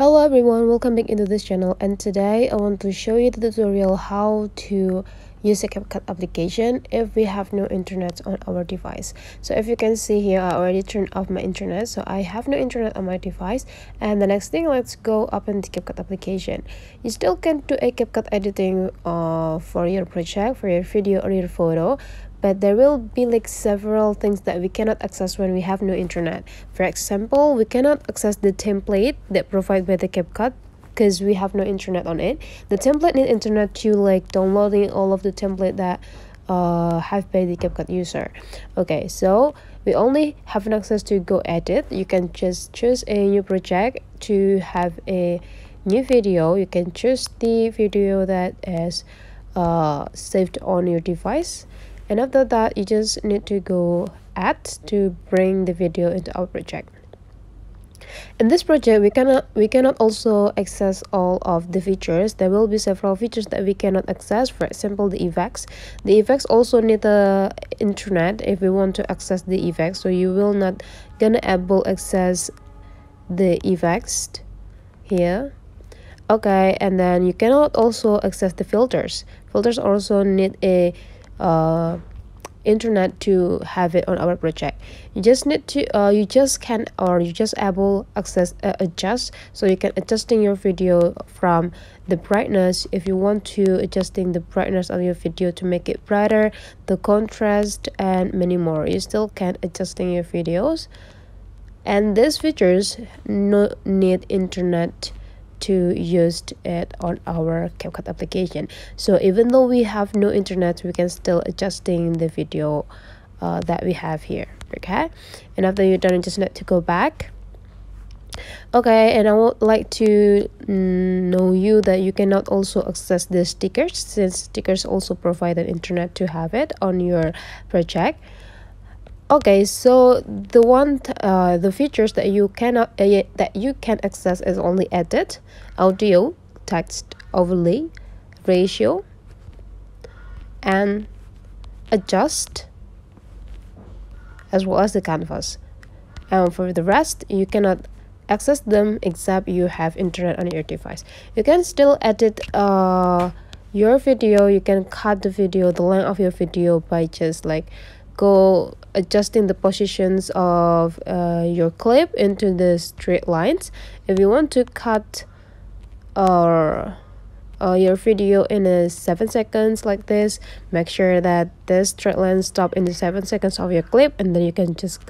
Hello everyone, welcome back into this channel, and today I want to show you the tutorial how to use a CapCut application if we have no internet on our device. So if you can see here, I already turned off my internet, so I have no internet on my device. And the next thing, let's go open the CapCut application. You still can do a CapCut editing for your project, for your video or your photo, but there will be like several things that we cannot access when we have no internet. For example, we cannot access the template that provided by the CapCut because we have no internet on it. The template needs internet to like downloading all of the template that have by the CapCut user. Okay, so we only have an access to go edit. You can just choose a new project to have a new video. You can choose the video that is saved on your device. And after that, you just need to go add to bring the video into our project. In this project, we cannot also access all of the features. There will be several features that we cannot access. For example, the effects. The effects also need the internet if we want to access the effects. So you will not gonna able access the effects here. Okay, and then you cannot also access the filters. Filters also need a internet to have it on our project. You just need to able access adjust, so you can adjusting your video from the brightness if you want to, adjusting the brightness of your video to make it brighter, the contrast and many more. You still can adjusting your videos, and these features no need internet to use it on our CapCut application. So even though we have no internet, we can still adjusting the video that we have here. Okay, and after you're done, you just need to go back. Okay, and I would like to know you that you cannot also access the stickers, since stickers also provide an internet to have it on your project. Okay, so the features that you cannot that you can access is only edit, audio, text, overlay, ratio, and adjust, as well as the canvas. And for the rest, you cannot access them except you have internet on your device. You can still edit your video. You can cut the video, the length of your video, by just like go adjusting the positions of your clip into the straight lines. If you want to cut your video in a 7 seconds like this, make sure that this straight line stop in the 7 seconds of your clip, and then you can just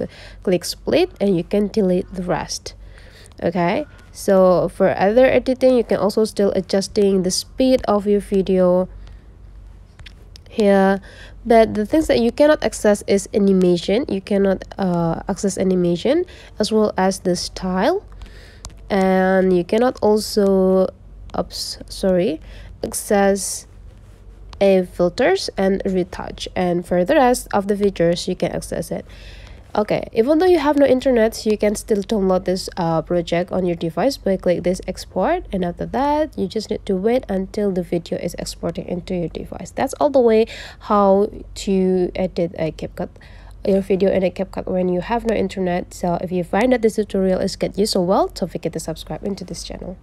click split and you can delete the rest. Okay, so for other editing, you can also still adjusting the speed of your video here, but the things that you cannot access is animation. You cannot access animation, as well as the style, and you cannot also access a filters and retouch. And for the rest of the features, you can access it. Okay, even though you have no internet, you can still download this project on your device by click this export, and after that you just need to wait until the video is exporting into your device. That's all the way how to edit a CapCut, your video in a CapCut when you have no internet. So if you find that this tutorial is get you so well, don't forget to subscribe into this channel.